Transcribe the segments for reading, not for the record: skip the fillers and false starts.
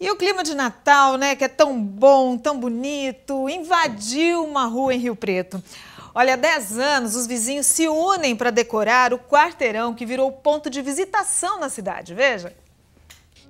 E o clima de Natal, né, que é tão bom, tão bonito, invadiu uma rua em Rio Preto. Olha, há 10 anos os vizinhos se unem para decorar o quarteirão que virou ponto de visitação na cidade, veja.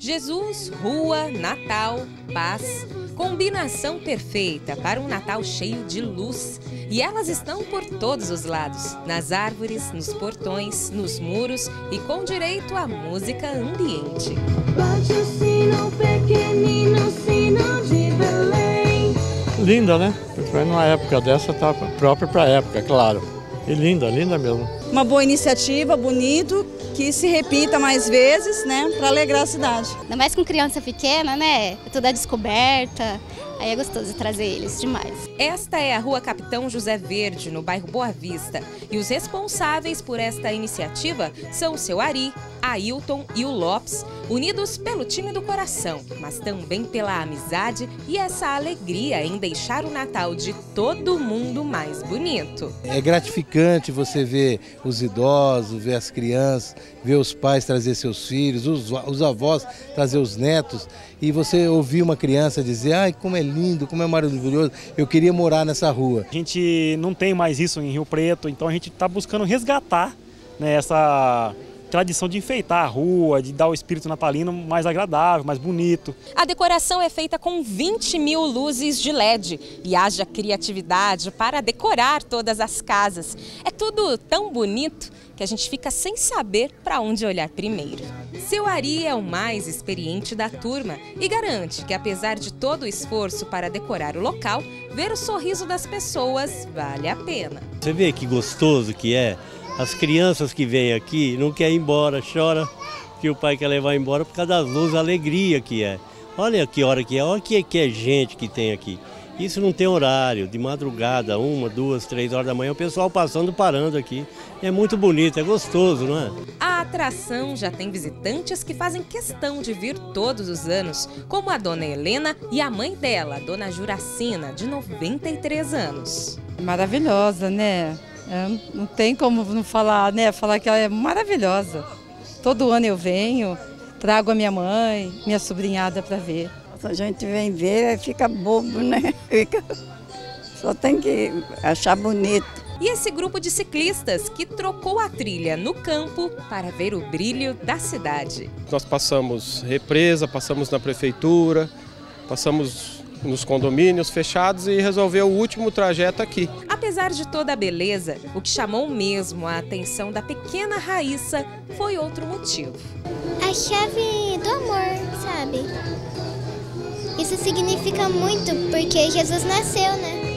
Jesus, rua, Natal, paz, combinação perfeita para um Natal cheio de luz. E elas estão por todos os lados, nas árvores, nos portões, nos muros e com direito à música ambiente. Bate o sino pequenino, sino de Belém. Linda, né? Foi numa época dessa, tá própria para a época, claro. E linda, linda mesmo. Uma boa iniciativa, bonito, que se repita mais vezes, né, para alegrar a cidade. Ainda mais com criança pequena, né, toda descoberta, aí é gostoso trazer eles demais. Esta é a rua Capitão José Verde, no bairro Boa Vista, e os responsáveis por esta iniciativa são o seu Ari, a Ailton e o Lopes, unidos pelo time do coração, mas também pela amizade e essa alegria em deixar o Natal de todo mundo mais bonito. É gratificante você ver os idosos, ver as crianças, ver os pais trazer seus filhos, os avós trazer os netos, e você ouvir uma criança dizer: ai, como é lindo, como é maravilhoso, eu queria morar nessa rua. A gente não tem mais isso em Rio Preto, então a gente está buscando resgatar, né, essa tradição de enfeitar a rua, de dar o espírito natalino mais agradável, mais bonito. A decoração é feita com 20.000 luzes de LED e haja criatividade para decorar todas as casas. É tudo tão bonito que a gente fica sem saber para onde olhar primeiro. Seu Ari é o mais experiente da turma e garante que, apesar de todo o esforço para decorar o local, ver o sorriso das pessoas vale a pena. Você vê que gostoso que é? As crianças que vêm aqui não querem ir embora, chora que o pai quer levar embora por causa das luzes, a alegria que é. Olha que hora que é, olha que é gente que tem aqui. Isso não tem horário, de madrugada, 1, 2, 3 horas da manhã, o pessoal passando, parando aqui. É muito bonito, é gostoso, não é? A atração já tem visitantes que fazem questão de vir todos os anos, como a dona Helena e a mãe dela, a dona Juracina, de 93 anos. Maravilhosa, né? É, não tem como não falar, né? Falar que ela é maravilhosa. Todo ano eu venho, trago a minha mãe, minha sobrinhada para ver. A gente vem ver, fica bobo, né? Fica... Só tem que achar bonito. E esse grupo de ciclistas que trocou a trilha no campo para ver o brilho da cidade. Nós passamos represa, passamos na prefeitura, passamos nos condomínios fechados e resolveu o último trajeto aqui. Apesar de toda a beleza, o que chamou mesmo a atenção da pequena Raíssa foi outro motivo. A chave do amor, sabe? Isso significa muito, porque Jesus nasceu, né?